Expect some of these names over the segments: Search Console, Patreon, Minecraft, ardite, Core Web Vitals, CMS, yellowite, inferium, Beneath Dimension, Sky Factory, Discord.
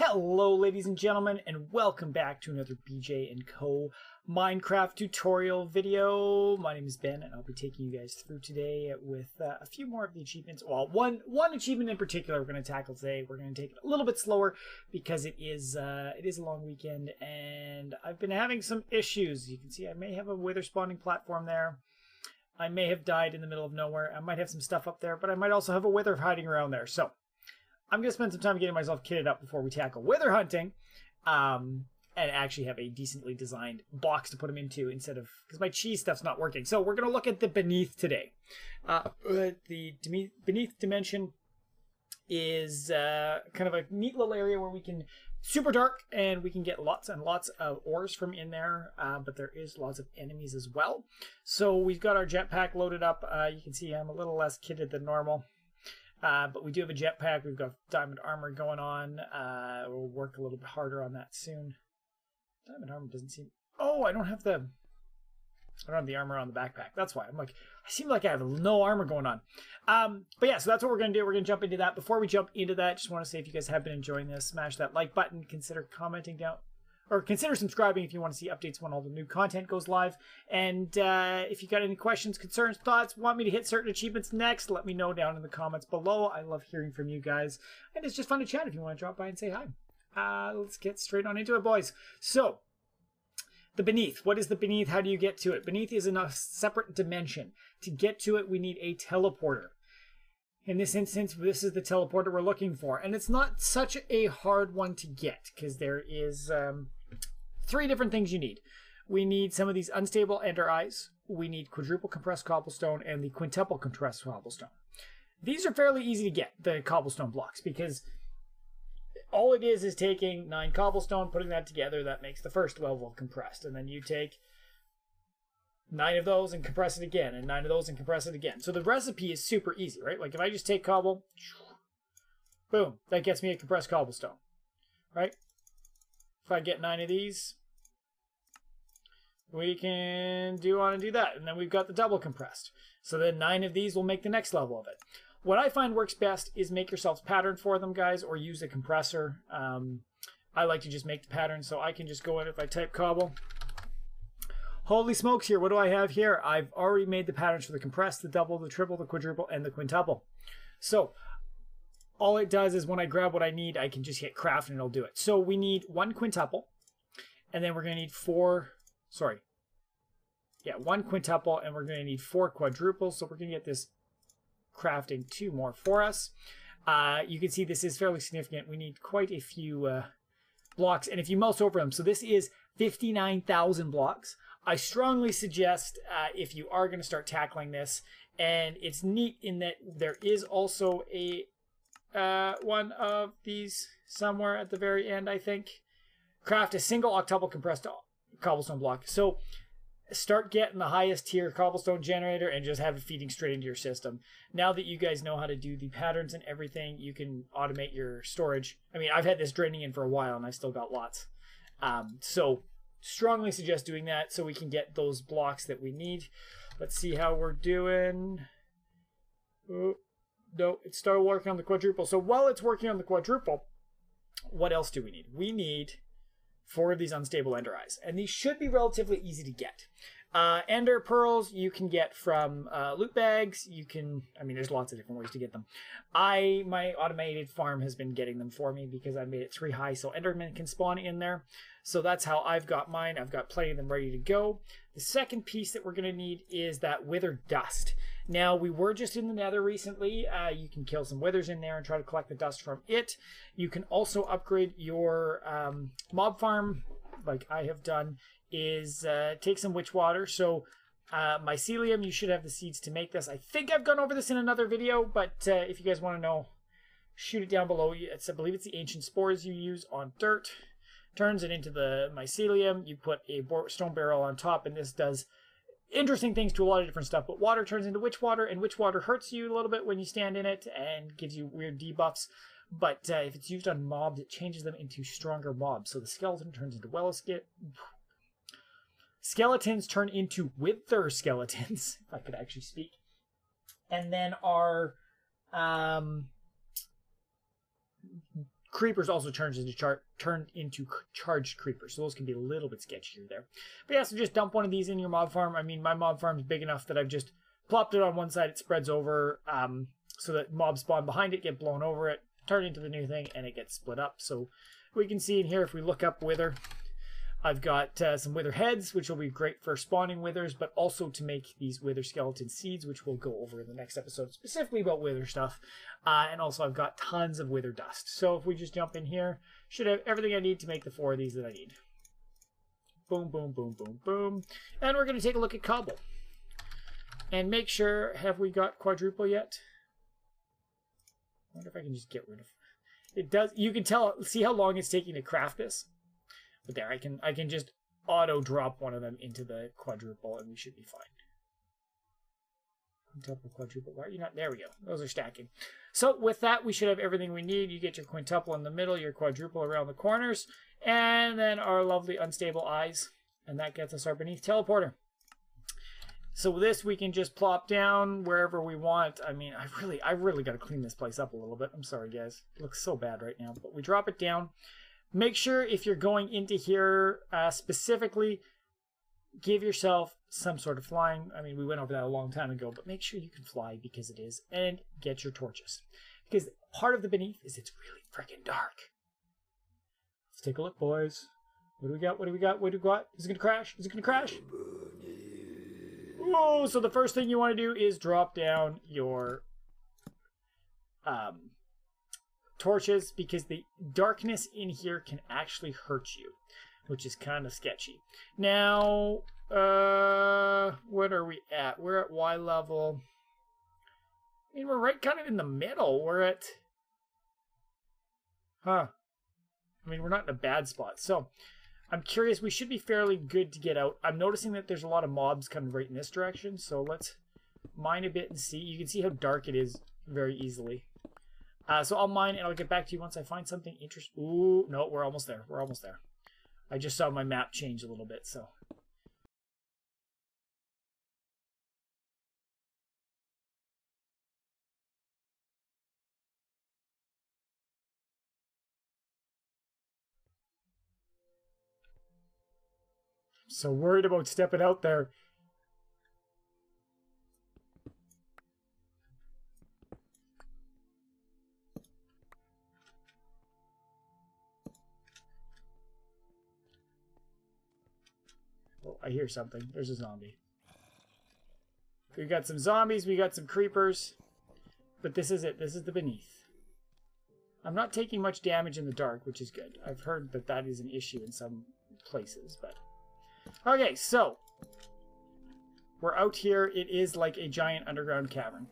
Hello ladies and gentlemen, and welcome back to another BJ & Co Minecraft tutorial video. My name is Ben and I'll be taking you guys through today with a few more of the achievements. Well, one achievement in particular we're going to tackle today. We're going to take it a little bit slower because it is a long weekend and I've been having some issues. You can see I may have a wither spawning platform there. I may have died in the middle of nowhere. I might have some stuff up there, but I might also have a wither hiding around there. So I'm going to spend some time getting myself kitted up before we tackle wither hunting, and actually have a decently designed box to put them into instead of, because my cheese stuff's not working. So we're going to look at the Beneath today. The Beneath Dimension is kind of a neat little area where we can, super dark, and we can get lots and lots of ores from in there, but there is lots of enemies as well. So we've got our jetpack loaded up. You can see I'm a little less kitted than normal. But we do have a jetpack. We've got diamond armor going on. We'll work a little bit harder on that soon. Diamond armor doesn't seem... Oh, I don't have the armor on the backpack. That's why. I'm like, I seem like I have no armor going on. But yeah, so that's what we're going to do. We're going to jump into that. Before we jump into that, just want to say if you guys have been enjoying this, smash that like button. Consider commenting down... Or consider subscribing if you want to see updates when all the new content goes live. And if you got any questions, concerns, thoughts, want me to hit certain achievements next, let me know down in the comments below. I love hearing from you guys. And it's just fun to chat if you want to drop by and say hi. Let's get straight on into it, boys. So, the Beneath. What is the Beneath? How do you get to it? Beneath is in a separate dimension. To get to it, we need a teleporter. In this instance, this is the teleporter we're looking for. And it's not such a hard one to get because there is... three different things you need. We need some of these unstable ender eyes. We need quadruple compressed cobblestone and the quintuple compressed cobblestone. These are fairly easy to get, the cobblestone blocks, because all it is taking 9 cobblestone, putting that together, that makes the first level compressed. And then you take 9 of those and compress it again, and 9 of those and compress it again. So the recipe is super easy, right? Like if I just take cobble, boom, that gets me a compressed cobblestone, right? If I get 9 of these, we can do on and do that. And then we've got the double compressed. So then 9 of these will make the next level of it. What I find works best is make yourselves pattern for them, guys, or use a compressor. I like to just make the pattern, so I can just go in if I type cobble. Holy smokes here, what do I have here? I've already made the patterns for the compressed, the double, the triple, the quadruple, and the quintuple. So all it does is when I grab what I need, I can just hit craft and it'll do it. So we need 1 quintuple, and then we're going to need 4... Sorry. Yeah, 1 quintuple, and we're going to need 4 quadruples. So we're going to get this crafting 2 more for us. You can see this is fairly significant. We need quite a few blocks, and if you mouse over them, so this is 59,000 blocks. I strongly suggest if you are going to start tackling this, and it's neat in that there is also a... one of these somewhere at the very end, I think. Craft a single octuple compressed cobblestone block. So start getting the highest tier cobblestone generator and just have it feeding straight into your system. Now that you guys know how to do the patterns and everything, you can automate your storage. I mean, I've had this draining in for a while and I've still got lots. So strongly suggest doing that so we can get those blocks that we need. Let's see how we're doing. Ooh. No, it's started working on the quadruple. So while it's working on the quadruple, what else do we need? We need 4 of these unstable ender eyes, and these should be relatively easy to get. Ender pearls you can get from loot bags. You can, I mean, there's lots of different ways to get them. My automated farm has been getting them for me because I made it 3 high, so endermen can spawn in there. So that's how I've got mine. I've got plenty of them ready to go. The second piece that we're going to need is that wither dust. Now, we were just in the nether recently. You can kill some withers in there and try to collect the dust from it. You can also upgrade your mob farm, like I have done, is take some witch water. So mycelium, you should have the seeds to make this. I think I've gone over this in another video, but if you guys want to know, shoot it down below. I believe it's the ancient spores you use on dirt. Turns it into the mycelium. You put a stone barrel on top, and this does interesting things to a lot of different stuff, but water turns into witch water, and witch water hurts you a little bit when you stand in it and gives you weird debuffs. But if it's used on mobs, it changes them into stronger mobs. So the skeleton turns into skeletons turn into wither skeletons, if I could actually speak. And then our Creepers also turned into charged creepers, so those can be a little bit sketchy there. But yeah, so just dump one of these in your mob farm. I mean, my mob farm is big enough that I've just plopped it on one side. It spreads over so that mobs spawn behind it, get blown over it, turn into the new thing, and it gets split up. So we can see in here, if we look up wither, I've got some wither heads, which will be great for spawning withers, but also to make these wither skeleton seeds, which we'll go over in the next episode, specifically about wither stuff. And also I've got tons of wither dust. So if we just jump in here, should have everything I need to make the 4 of these that I need. Boom, boom, boom, boom, boom. And we're going to take a look at cobble. And make sure, have we got quadruple yet? I wonder if I can just get rid of it. Does, you can tell, see how long it's taking to craft this? But there, I can just auto drop one of them into the quadruple and we should be fine. Quintuple, quadruple, why are you not? There we go. Those are stacking. So with that, we should have everything we need. You get your quintuple in the middle, your quadruple around the corners, and then our lovely unstable eyes. And that gets us our beneath teleporter. So with this, we can just plop down wherever we want. I mean, I really got to clean this place up a little bit. I'm sorry, guys. It looks so bad right now. But we drop it down. Make sure if you're going into here specifically, give yourself some sort of flying. I mean, we went over that a long time ago, but make sure you can fly because it is. And get your torches. Because part of the beneath is it's really freaking dark. Let's take a look, boys. What do we got? What do we got? What do we got? Is it going to crash? Is it going to crash? Whoa! So the first thing you want to do is drop down your... torches, because the darkness in here can actually hurt you, which is kind of sketchy. Now, what are we at? We're at Y level. I mean, we're right kind of in the middle. We're at, I mean, we're not in a bad spot. So I'm curious. We should be fairly good to get out. I'm noticing that there's a lot of mobs coming right in this direction. So let's mine a bit and see. You can see how dark it is very easily. So I'll mine, and I'll get back to you once I find something interesting. Ooh, no, we're almost there. We're almost there. I just saw my map change a little bit, so. I'm so worried about stepping out there. I hear something. There's a zombie. We got some zombies. We got some creepers. But this is it. This is the beneath. I'm not taking much damage in the dark, which is good. I've heard that that is an issue in some places, but... Okay, so... We're out here. It is like a giant underground cavern.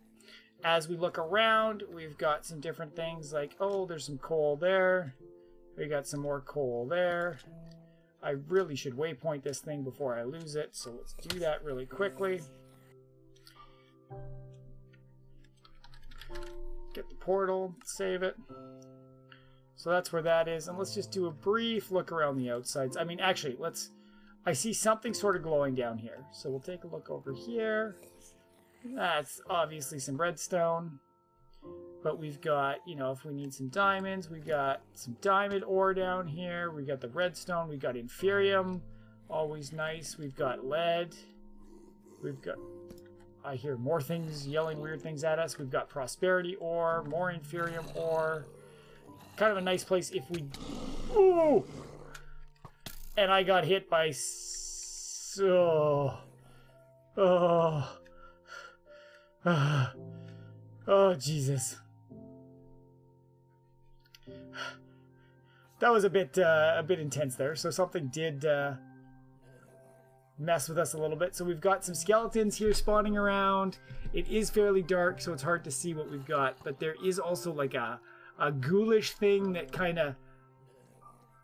As we look around, we've got some different things like... Oh, there's some coal there. We got some more coal there. I really should waypoint this thing before I lose it, so let's do that really quickly. Get the portal, save it. So that's where that is, and let's just do a brief look around the outsides. I mean, actually, let's... I see something sort of glowing down here, so we'll take a look over here. That's obviously some redstone. But we've got, you know, if we need some diamonds, we've got some diamond ore down here. We've got the redstone. We've got inferium. Always nice. We've got lead. We've got... I hear more things yelling weird things at us. We've got prosperity ore. More inferium ore. Kind of a nice place if we... Ooh! And I got hit by... Oh, Jesus. That was a bit intense there. So something did mess with us a little bit. So we've got some skeletons here spawning around. It is fairly dark, so it's hard to see what we've got. But there is also like a ghoulish thing that kind of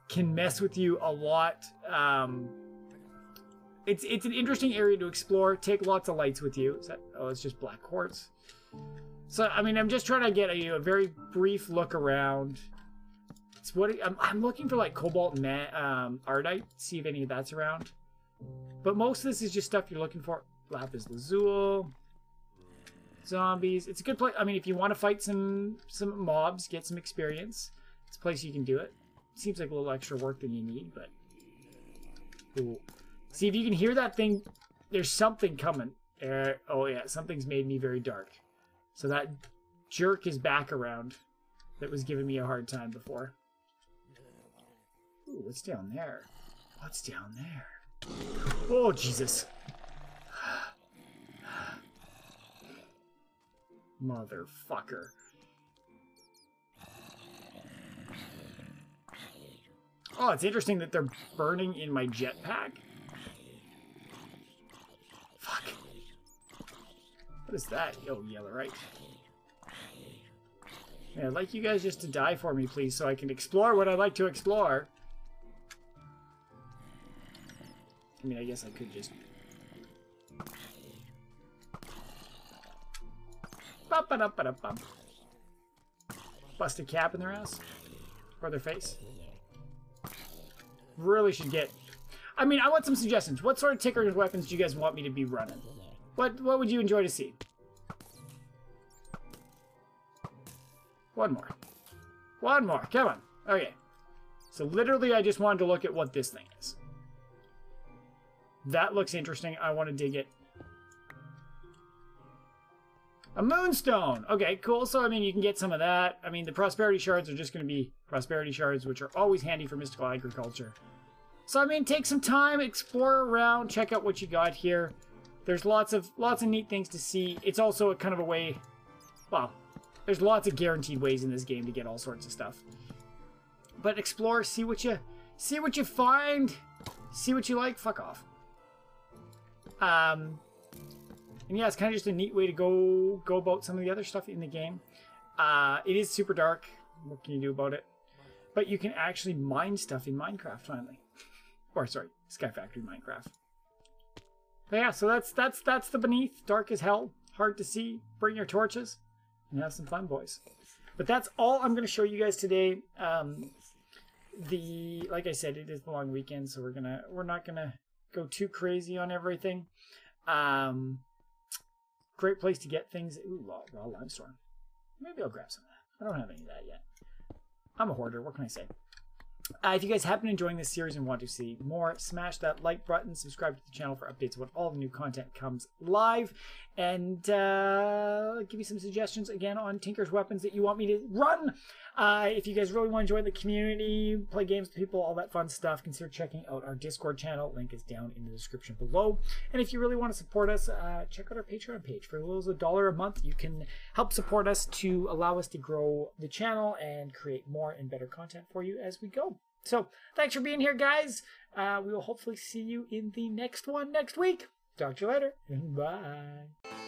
can mess with you a lot. It's an interesting area to explore. Take lots of lights with you. Is that, oh, it's just black quartz. So, I mean, I'm just trying to get a very brief look around. It's what I'm looking for, like, cobalt and ardite. See if any of that's around. But most of this is just stuff you're looking for. Lapis lazuli. Zombies. It's a good place. I mean, if you want to fight some mobs, get some experience. It's a place you can do it. Seems like a little extra work than you need, but cool. See if you can hear that thing. There's something coming. Oh yeah, something's made me very dark. So that jerk is back around that was giving me a hard time before. Ooh, what's down there? What's down there? Oh, Jesus. Motherfucker. Oh, it's interesting that they're burning in my jetpack. Fuck. What is that? Oh, yellowite. Man, I'd like you guys just to die for me, please, so I can explore what I'd like to explore. I mean, I guess I could just... Ba-ba-da-ba-da-ba. Bust a cap in their ass. Or their face. Really should get... I mean, I want some suggestions. What sort of tickers weapons do you guys want me to be running? What would you enjoy to see? One more. One more. Come on. Okay. So literally, I just wanted to look at what this thing is. That looks interesting. I want to dig it. A moonstone. Okay, cool. So, I mean, you can get some of that. I mean, the prosperity shards are just going to be prosperity shards, which are always handy for mystical agriculture. So, I mean, take some time, explore around, check out what you got here. There's lots of neat things to see. It's also a kind of a way... Well, there's lots of guaranteed ways in this game to get all sorts of stuff. But explore, see what you find, see what you like. Fuck off. And yeah, it's kind of just a neat way to go about some of the other stuff in the game. It is super dark. What can you do about it? But you can actually mine stuff in Minecraft finally. Or sorry, Sky Factory Minecraft. But yeah, so that's the Beneath. Dark as hell, hard to see. Bring your torches and have some fun, boys. But that's all I'm going to show you guys today. Like I said, it is the long weekend, so we're not gonna go too crazy on everything. Great place to get things. Ooh, raw limestone. Maybe I'll grab some of that. I don't have any of that yet. I'm a hoarder. What can I say? If you guys have been enjoying this series and want to see more, smash that like button. Subscribe to the channel for updates when all the new content comes live. And give me some suggestions again on Tinker's weapons that you want me to run. If you guys really want to join the community, play games with people, all that fun stuff, consider checking out our Discord channel. Link is down in the description below. And if you really want to support us, check out our Patreon page. For as little as $1 a month, you can help support us to allow us to grow the channel and create more and better content for you as we go. So thanks for being here, guys. We will hopefully see you in the next one next week. Talk to you later. Bye.